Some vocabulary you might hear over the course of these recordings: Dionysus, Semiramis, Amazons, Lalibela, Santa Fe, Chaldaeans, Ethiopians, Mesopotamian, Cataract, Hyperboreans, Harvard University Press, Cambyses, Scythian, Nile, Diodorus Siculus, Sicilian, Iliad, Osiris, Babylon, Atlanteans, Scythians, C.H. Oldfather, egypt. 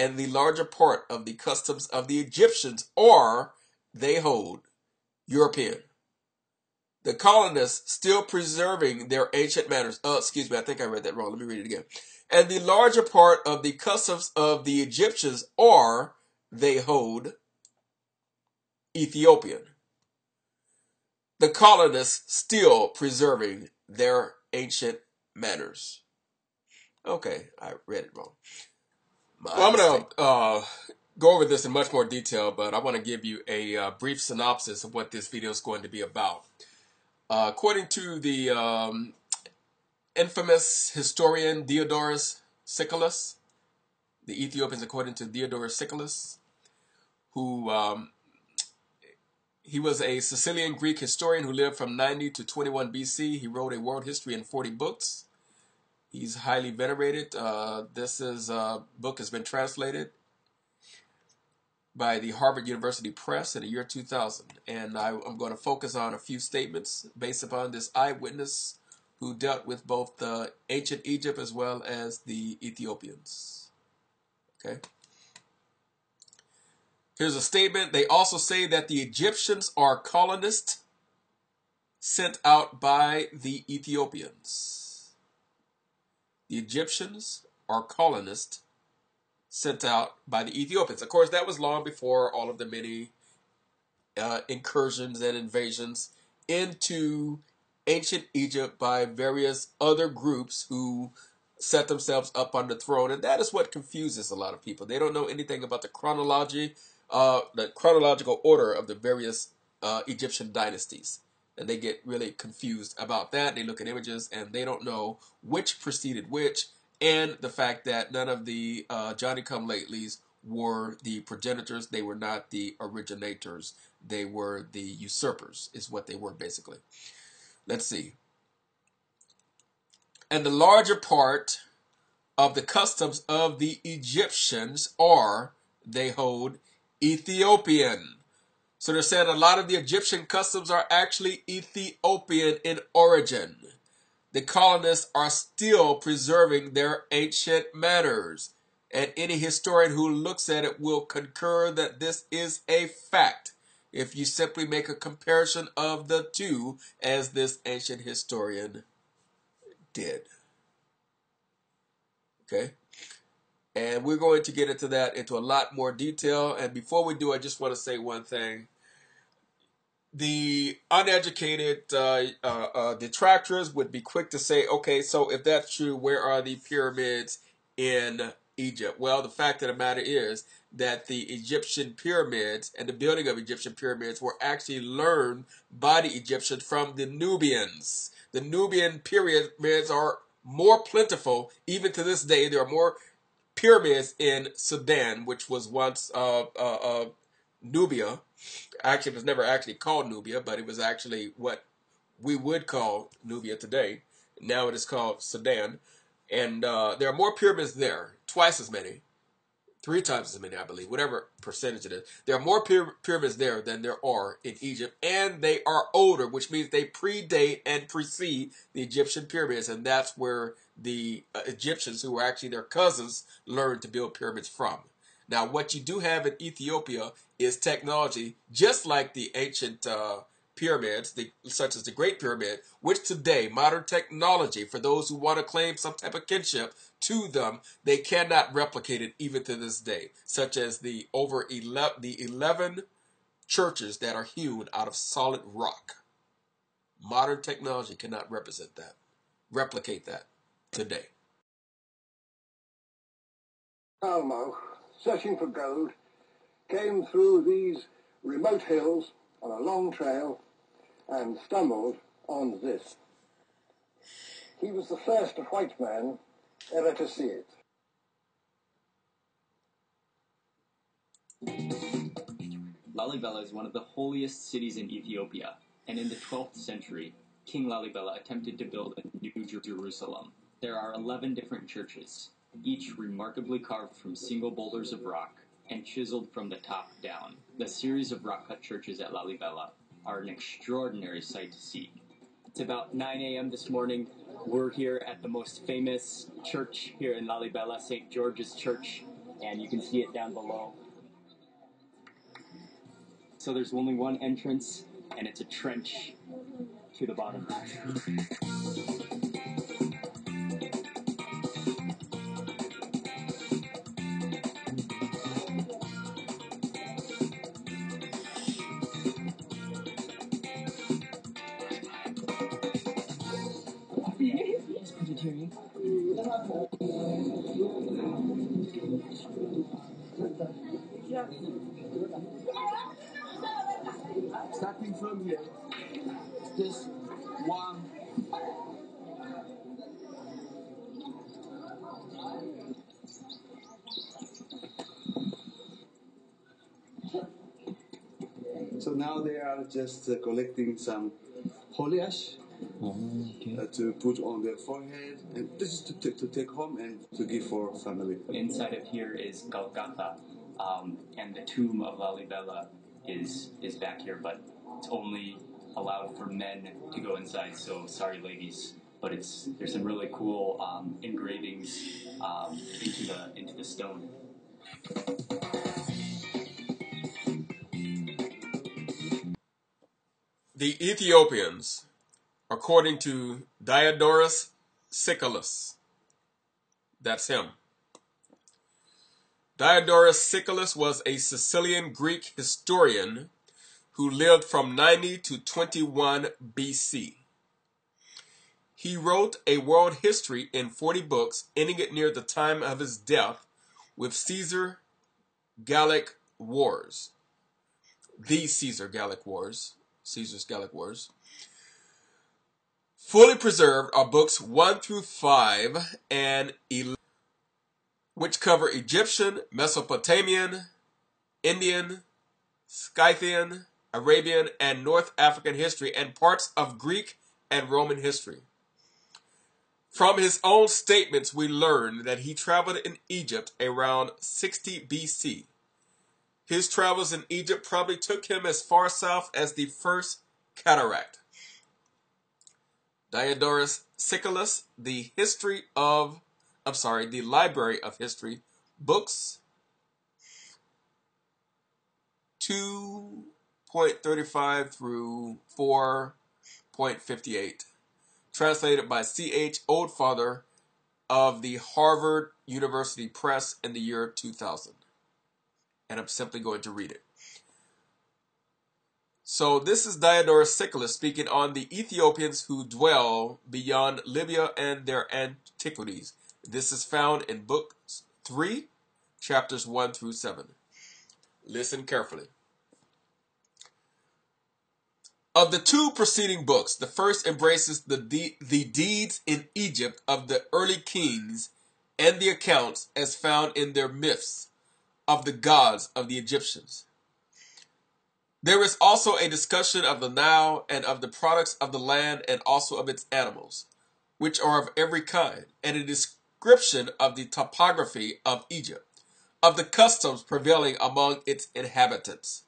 and the larger part of the customs of the Egyptians are, they hold, European. The colonists still preserving their ancient manners. Excuse me, I think I read that wrong. Let me read it again. And the larger part of the customs of the Egyptians are, they hold, Ethiopian. The colonists still preserving their ancient manners. Okay, I read it wrong. Well, I'm going to go over this in much more detail, but I want to give you a brief synopsis of what this video is going to be about. According to the infamous historian Diodorus Siculus, the Ethiopians, according to Diodorus Siculus, who he was a Sicilian Greek historian who lived from 90 to 21 BC. He wrote a world history in 40 books. He's highly venerated. This book has been translated by the Harvard University Press in the year 2000. And I'm going to focus on a few statements based upon this eyewitness who dealt with both the ancient Egypt as well as the Ethiopians. Okay. Here's a statement. They also say that the Egyptians are colonists sent out by the Ethiopians. The Egyptians are colonists sent out by the Ethiopians. Of course, that was long before all of the many incursions and invasions into ancient Egypt by various other groups who set themselves up on the throne. And that is what confuses a lot of people. They don't know anything about the chronology, the chronological order of the various Egyptian dynasties. And they get really confused about that. They look at images and they don't know which preceded which, and the fact that none of the Johnny-come-latelys were the progenitors. They were not the originators. They were the usurpers, is what they were basically. Let's see. And the larger part of the customs of the Egyptians are, they hold, Ethiopian. So they're saying a lot of the Egyptian customs are actually Ethiopian in origin. The colonists are still preserving their ancient manners. And any historian who looks at it will concur that this is a fact, if you simply make a comparison of the two, as this ancient historian did. Okay? And we're going to get into that into a lot more detail. And before we do, I just want to say one thing. The uneducated detractors would be quick to say, okay, so if that's true, where are the pyramids in Egypt? Well, the fact of the matter is that the Egyptian pyramids and the building of Egyptian pyramids were actually learned by the Egyptians from the Nubians. The Nubian pyramids are more plentiful. Even to this day, there are more pyramids in Sudan, which was once Nubia. Actually, it was never actually called Nubia, but it was actually what we would call Nubia today. Now it is called Sudan. And there are more pyramids there, twice as many, three times as many, I believe, whatever percentage it is. There are more pyramids there than there are in Egypt, and they are older, which means they predate and precede the Egyptian pyramids, and that's where the Egyptians, who were actually their cousins, learned to build pyramids from. Now, what you do have in Ethiopia is technology, just like the ancient pyramids, such as the Great Pyramid, which today, modern technology, for those who want to claim some type of kinship to them, they cannot replicate it even to this day, such as the over 11 churches that are hewn out of solid rock. Modern technology cannot replicate that today. Almo, searching for gold, came through these remote hills on a long trail and stumbled on this. He was the first white man ever to see it. Lalibela is one of the holiest cities in Ethiopia, and in the 12th century, King Lalibela attempted to build a new Jerusalem. There are 11 different churches, each remarkably carved from single boulders of rock and chiseled from the top down. The series of rock-cut churches at Lalibela are an extraordinary sight to see. It's about 9 a.m. this morning. We're here at the most famous church here in Lalibela, St. George's Church. and you can see it down below. So there's only one entrance, and it's a trench to the bottom. Starting from here, just one. So now they are just collecting some holy ash. Okay. To put on their forehead, and this is to take home and to give for family. Inside of here is Golgotha, and the tomb of Lalibela is back here, but it's only allowed for men to go inside, so sorry ladies, but there's some really cool engravings into the stone. The Ethiopians, according to Diodorus Siculus. That's him. Diodorus Siculus was a Sicilian Greek historian who lived from 90 to 21 BC. He wrote a world history in 40 books, ending it near the time of his death with Caesar's Gallic Wars. The Caesar's Gallic Wars. Fully preserved are books 1 through 5 and 11, which cover Egyptian, Mesopotamian, Indian, Scythian, Arabian, and North African history, and parts of Greek and Roman history. From his own statements, we learn that he traveled in Egypt around 60 BC. His travels in Egypt probably took him as far south as the First Cataract. Diodorus Siculus, the Library of History, books 2.35 through 4.58, translated by C.H. Oldfather of the Harvard University Press in the year 2000. And I'm simply going to read it. So this is Diodorus Siculus speaking on the Ethiopians who dwell beyond Libya and their antiquities. This is found in Book 3, Chapters 1 through 7. Listen carefully. Of the two preceding books, the first embraces the deeds in Egypt of the early kings and the accounts as found in their myths of the gods of the Egyptians. There is also a discussion of the Nile and of the products of the land and also of its animals, which are of every kind, and a description of the topography of Egypt, of the customs prevailing among its inhabitants,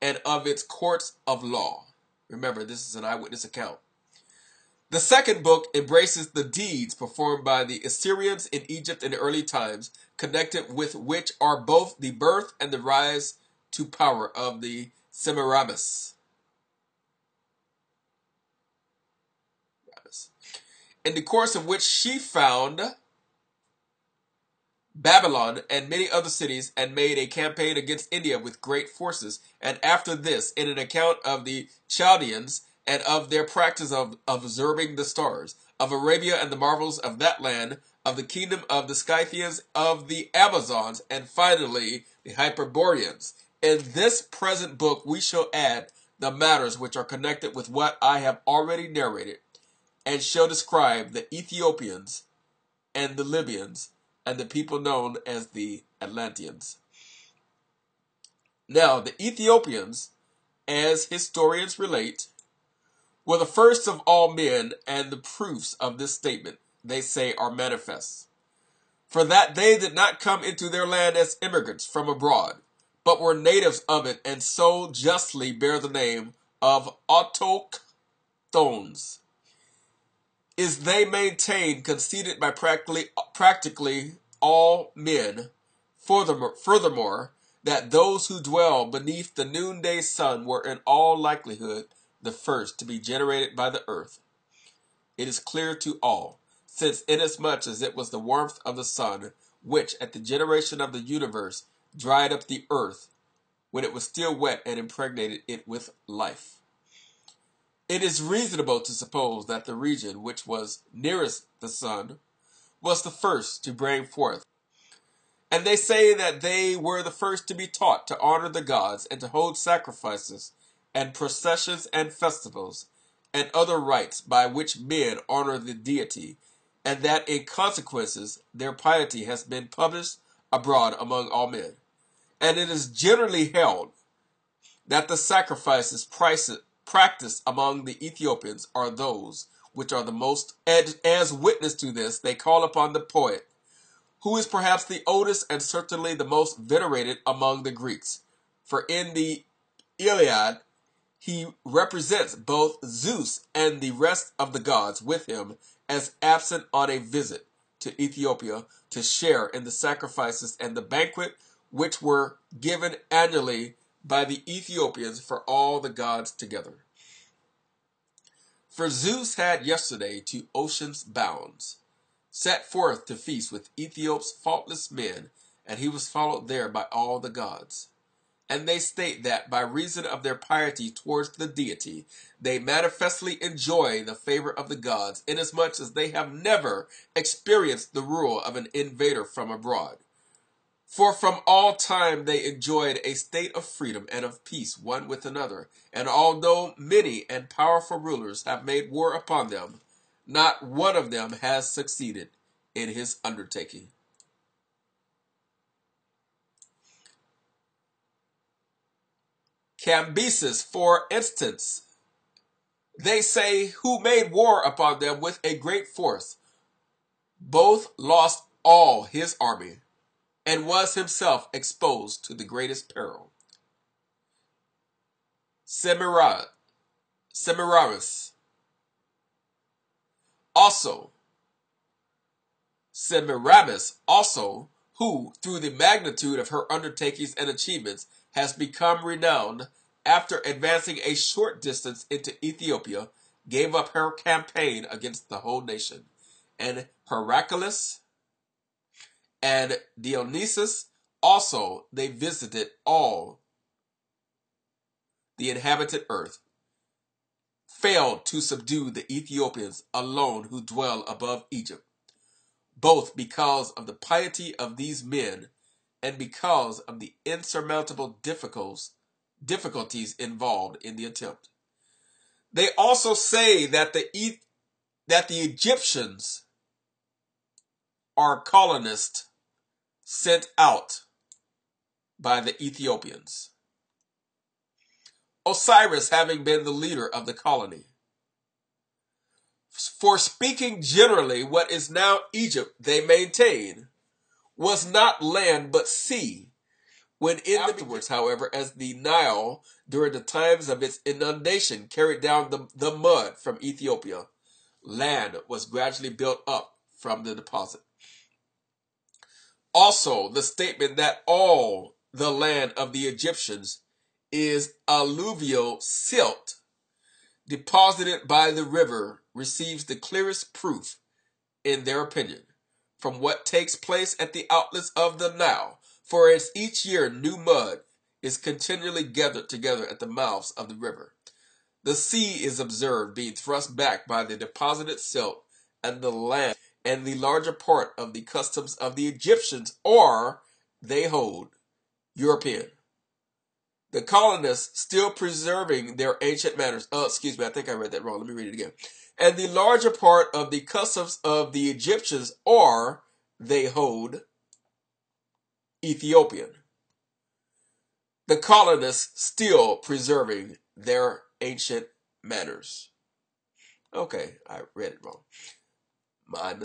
and of its courts of law. Remember, this is an eyewitness account. The second book embraces the deeds performed by the Assyrians in Egypt in early times, connected with which are both the birth and the rise to power of the Semiramis. In the course of which she found Babylon and many other cities and made a campaign against India with great forces. And after this, in an account of the Chaldaeans and of their practice of observing the stars, of Arabia and the marvels of that land, of the kingdom of the Scythians, of the Amazons, and finally the Hyperboreans. In this present book, we shall add the matters which are connected with what I have already narrated, and shall describe the Ethiopians and the Libyans and the people known as the Atlanteans. Now, the Ethiopians, as historians relate, were the first of all men, and the proofs of this statement, they say, are manifest. For that they did not come into their land as immigrants from abroad, but were natives of it, and so justly bear the name of autochthones. Is they maintain conceded by practically all men, Furthermore, that those who dwell beneath the noonday sun were in all likelihood the first to be generated by the earth. It is clear to all, since inasmuch as it was the warmth of the sun which, at the generation of the universe, dried up the earth when it was still wet and impregnated it with life. It is reasonable to suppose that the region which was nearest the sun was the first to bring forth. And they say that they were the first to be taught to honor the gods and to hold sacrifices and processions and festivals and other rites by which men honor the deity, and that in consequences their piety has been published abroad among all men. And it is generally held that the sacrifices practiced among the Ethiopians are those which are the most, and as witness to this they call upon the poet, who is perhaps the oldest and certainly the most venerated among the Greeks. For in the Iliad, he represents both Zeus and the rest of the gods with him as absent on a visit to Ethiopia to share in the sacrifices and the banquet which were given annually by the Ethiopians for all the gods together. For Zeus had yesterday to ocean's bounds set forth to feast with Ethiop's faultless men, and he was followed there by all the gods. And they state that, by reason of their piety towards the deity, they manifestly enjoy the favor of the gods, inasmuch as they have never experienced the rule of an invader from abroad. For from all time they enjoyed a state of freedom and of peace one with another, and although many and powerful rulers have made war upon them, not one of them has succeeded in his undertaking. Cambyses, for instance, they say, who made war upon them with a great force, both lost all his army, and was himself exposed to the greatest peril. Semiramis. Semiramis, who, through the magnitude of her undertakings and achievements, has become renowned, after advancing a short distance into Ethiopia, gave up her campaign against the whole nation. And Heracles and Dionysus also, they visited all the inhabited earth, failed to subdue the Ethiopians alone who dwell above Egypt, both because of the piety of these men and because of the insurmountable difficulties involved in the attempt. They also say that the Egyptians are colonists sent out by the Ethiopians. Osiris having been the leader of the colony. For speaking generally, what is now Egypt, they maintain, was not land but sea, when afterwards, however, as the Nile, during the times of its inundation, carried down the mud from Ethiopia, land was gradually built up from the deposit. Also, the statement that all the land of the Egyptians is alluvial silt deposited by the river receives the clearest proof, in their opinion, from what takes place at the outlets of the Nile, for as each year new mud is continually gathered together at the mouths of the river. The sea is observed being thrust back by the deposited silt, and the land and the larger part of the customs of the Egyptians are, they hold, European. The colonists still preserving their ancient manners. Oh, excuse me, I think I read that wrong. Let me read it again. And the larger part of the customs of the Egyptians are, they hold, Ethiopian. The colonists still preserving their ancient manners. Okay, I read it wrong. My mistake.